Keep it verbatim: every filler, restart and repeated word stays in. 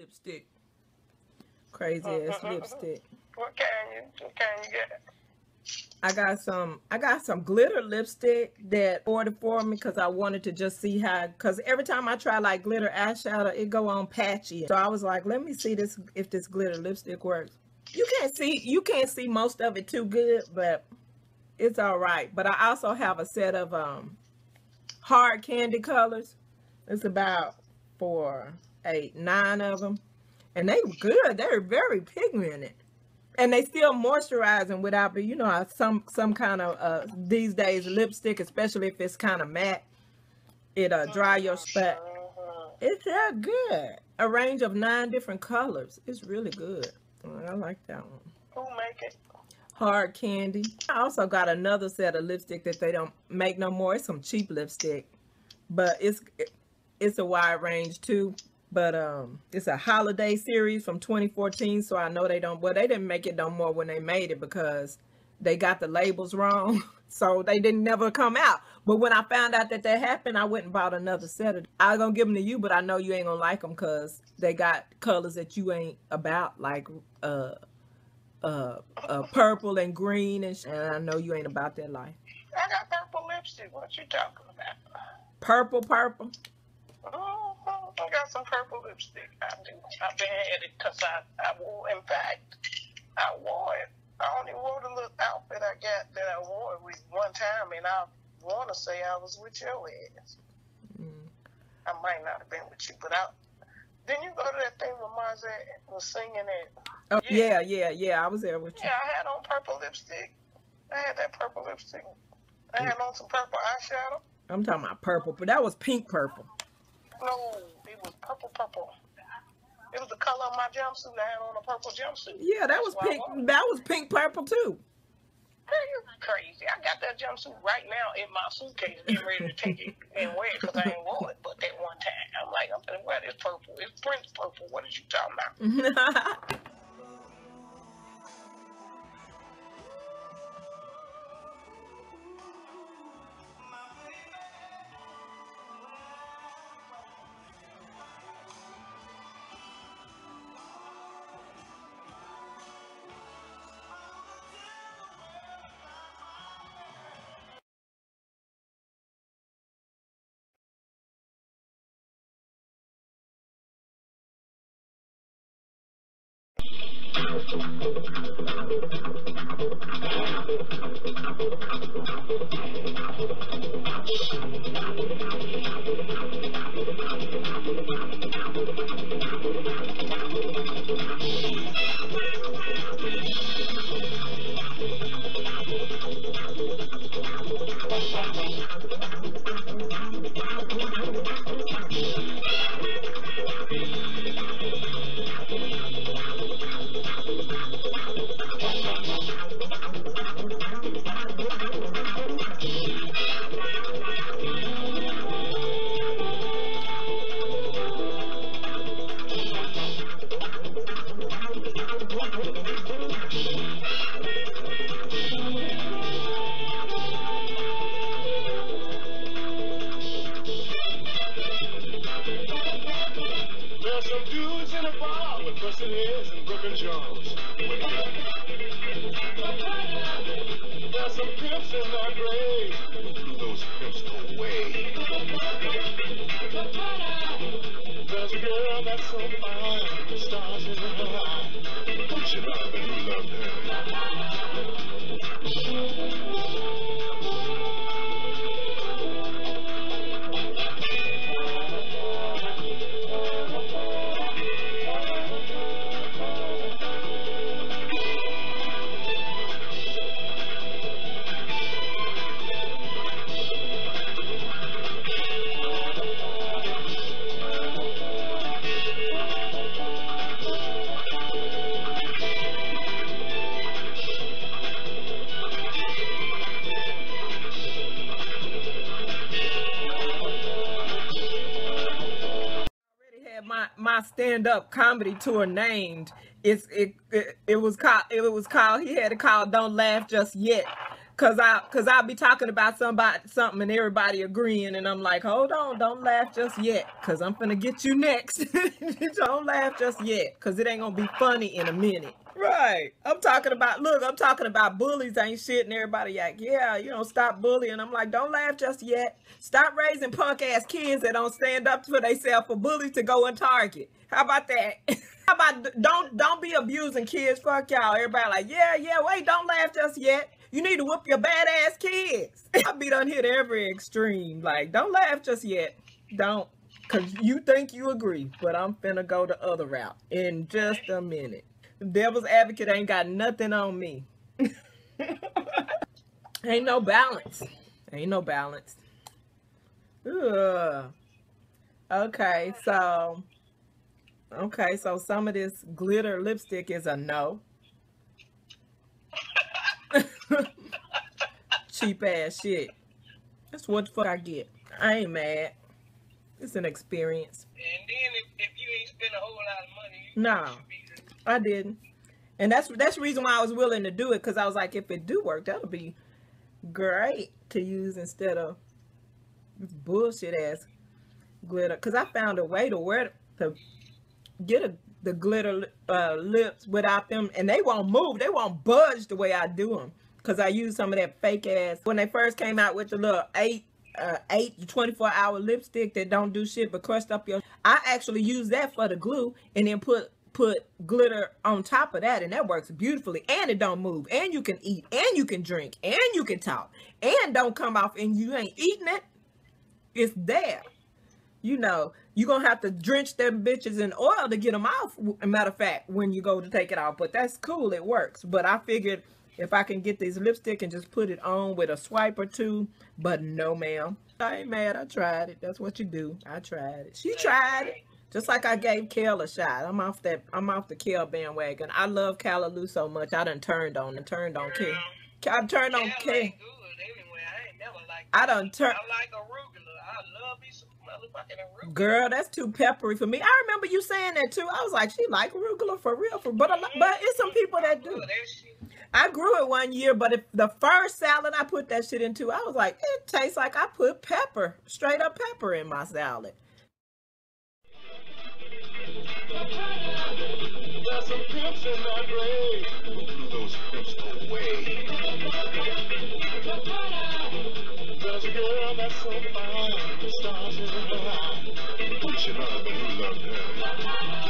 lipstick. Crazy ass lipstick. What kind you what kind you get? I got some I got some glitter lipstick that ordered for me because I wanted to just see how, because every time I try like glitter eyeshadow, it go on patchy. So I was like, let me see this if this glitter lipstick works. You can't see you can't see most of it too good, but it's all right. But I also have a set of um hard candy colors. It's about four, eight, nine of them. And they good. They're very pigmented. And they still moisturizing without, but you know, some some kind of uh, these days lipstick, especially if it's kind of matte, it uh dry your spot. It's that good. A range of nine different colors. It's really good. I like that one. Who make it? Hard Candy. I also got another set of lipstick that they don't make no more. It's some cheap lipstick, but it's it's a wide range too. But um, it's a holiday series from twenty fourteen, so I know they don't, well, they didn't make it no more when they made it because they got the labels wrong, so they didn't never come out. But when I found out that that happened, I went and bought another set of them. I was going to give them to you, but I know you ain't going to like them because they got colors that you ain't about, like uh, uh, uh, purple and green, and, sh and I know you ain't about that life. I got purple lipstick. What you talking about? Purple, purple. Oh. I got some purple lipstick. I do. I've been at it because I, I wore, in fact, I wore it. I only wore the little outfit I got that I wore it with one time, and I want to say I was with your ass. Mm. I might not have been with you, but I, didn't you go to that thing where Marzette was singing it? Oh, yeah, yeah, yeah, yeah, I was there with you. Yeah, I had on purple lipstick. I had that purple lipstick. I had mm. on some purple eyeshadow. I'm talking about purple, but that was pink purple. No, it was purple, purple. It was the color of my jumpsuit. I had on a purple jumpsuit. Yeah, that was pink. That was pink purple too. You're crazy. I got that jumpsuit right now in my suitcase, getting ready to take it and wear it because I ain't wore it. But that one time, I'm like, I'm gonna wear this purple. It's Prince purple. What are you talking about? Stand-up comedy tour named it's it, it it was called it was called he had it called Don't Laugh Just Yet, Cause I, cause I'll be talking about somebody, something, and everybody agreeing, and I'm like, hold on, don't laugh just yet, cause I'm finna get you next. Don't laugh just yet, cause it ain't gonna be funny in a minute. Right? I'm talking about, look, I'm talking about bullies ain't shit, and everybody like, yeah, you know, stop bullying. I'm like, don't laugh just yet. Stop raising punk ass kids that don't stand up for themselves for bullies to go and target. How about that? How about don't don't be abusing kids? Fuck y'all. Everybody like, yeah, yeah. Wait, don't laugh just yet. You need to whoop your badass kids. I be done hit every extreme. Like, don't laugh just yet. Don't. Because you think you agree, but I'm finna go the other route in just a minute. The devil's advocate ain't got nothing on me. Ain't no balance. Ain't no balance. Ugh. Okay, so... Okay, so some of this glitter lipstick is a no. Cheap ass shit. That's what the fuck I get. I ain't mad. It's an experience. And then if, if you ain't spend a whole lot of money, you no, should be I didn't. And that's that's the reason why I was willing to do it, because I was like, if it do work, that'll be great to use instead of bullshit ass glitter. Because I found a way to wear to get a, the glitter uh, lips without them, and they won't move. They won't budge the way I do them. Cause I used some of that fake ass when they first came out with the little eight, uh, eight twenty-four hour lipstick that don't do shit but crust up your. I actually used that for the glue and then put put glitter on top of that, and that works beautifully. And it don't move, and you can eat, and you can drink, and you can talk, and don't come off, and you ain't eating it. It's there. You know you gonna have to drench them bitches in oil to get them off. Matter of fact, when you go to take it off, but that's cool. It works. But I figured, if I can get this lipstick and just put it on with a swipe or two, but no, ma'am. I ain't mad. I tried it. That's what you do. I tried it. She tried it. Just like I gave Kel a shot. I'm off that. I'm off the Kel bandwagon. I love Callaloo so much. I done turned on and turned on Kel. I've turned on Kel. Anyway, I ain't never liked that. I done turned. I like arugula. I love me some motherfucking arugula. Girl, that's too peppery for me. I remember you saying that too. I was like, she like arugula for real, for but a, but it's some people that do. I grew it one year, but if the first salad I put that shit into, I was like, it tastes like I put pepper, straight up pepper in my salad. There's some pimps in my grave. Who blew those pimps away? There's a girl that's so fine, the stars in her eye. Who she loved and who loved her?